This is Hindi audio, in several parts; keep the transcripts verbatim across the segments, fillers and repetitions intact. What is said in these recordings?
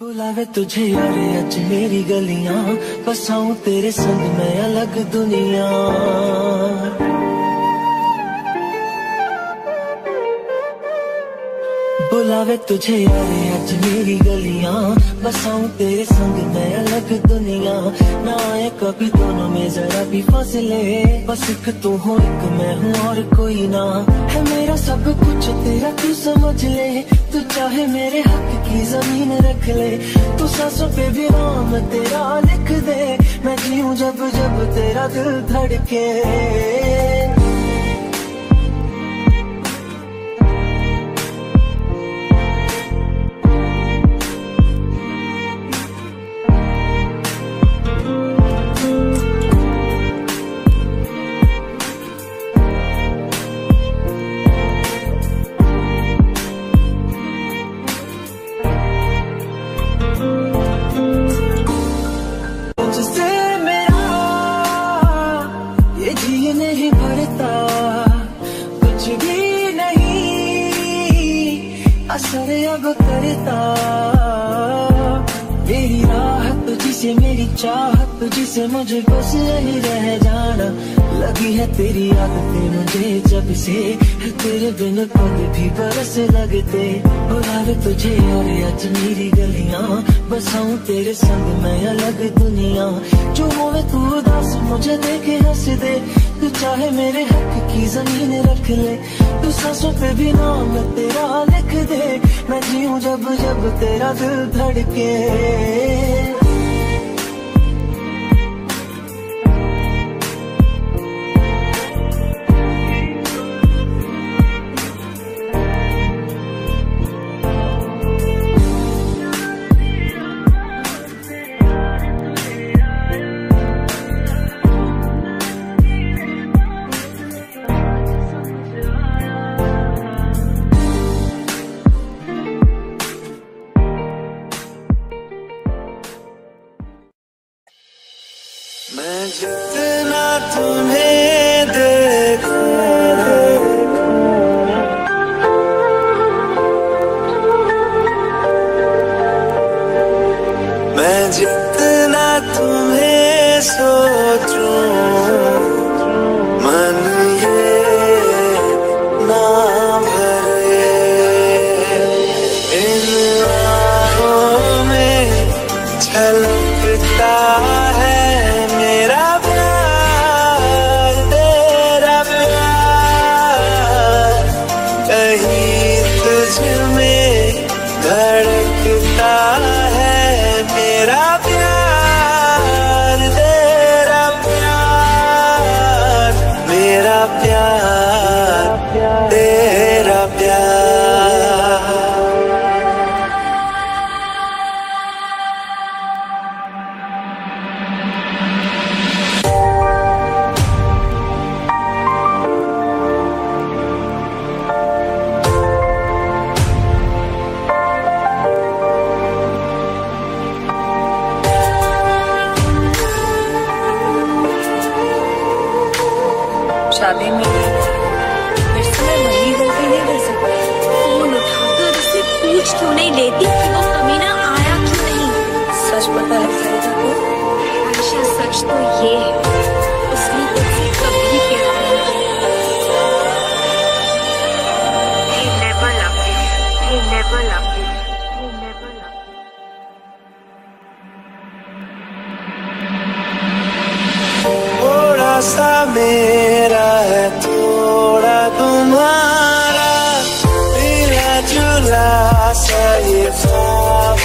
बुलावे तुझे यारे आज मेरी गलियां, बसाऊं तेरे संग मैं अलग दुनिया। बुलावे तुझे यारे आज मेरी गलियां, बसाऊं तेरे संग मैं अलग दुनिया। ना आए कभी दोनों में जरा भी फासले, बस एक तू हो एक मैं हूँ और कोई ना है। मेरा सब कुछ तेरा तू समझ ले, तू चाहे मेरे हक की जमीन रख ले। तू सांसों पे भी नाम तेरा लिख दे, मैं जीऊं जब जब तेरा दिल धड़के। जी नहीं भरता कुछ भी नहीं, असर अब करता। मेरी राह तुझसे मेरी चाह तुझसे, मुझे बस यही रह जाना। लगी है तेरी आदतें मुझे जब से, तेरे बिन पल भी बरस लगते। बुलावे तुझे यारे आज मेरी गलियां, बसाऊं तेरे संग मैं अलग दुनिया। जो होवे तू उदास मुझे देखे हंस दे, तू चाहे मेरे हक की जमीन रख ले। तू सांसों पे भी नाम तेरा लिख दे, मैं जीऊं जब जब तेरा दिल धड़के। मैं जितना तुम्हें देखूं मैं जितना तुम्हें सोचूं, मन ये ना भरे। इन आँखों में छलकता है शादी में फिर से मैं वही गलती नहीं कर सकती। फोन उठाकर उससे पूछ क्यों नहीं लेती कि वो कमीना आया क्यों नहीं। सच पता है फरीदा को, आयशा सच तो ये है उसने तुझसे कभी प्यार नहीं किया। थोड़ा सा मेरा है थोड़ा तुम्हारा, मिला जुला सा ये ख्वाब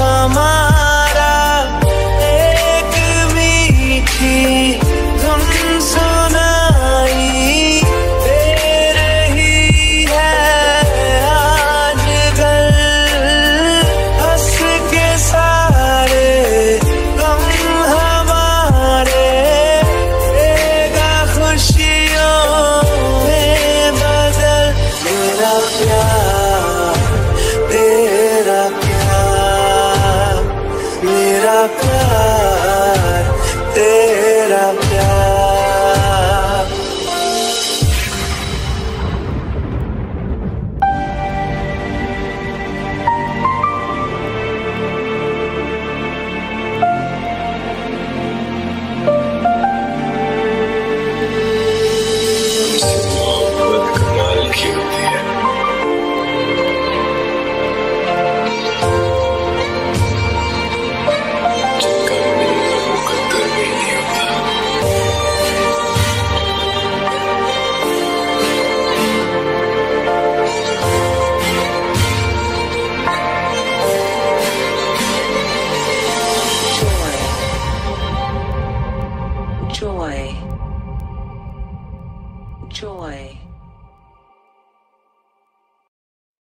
हमारा। एक मीठी धुन सुनाई दे रही है आजकल, हंस के सारे गम हमारे। joy.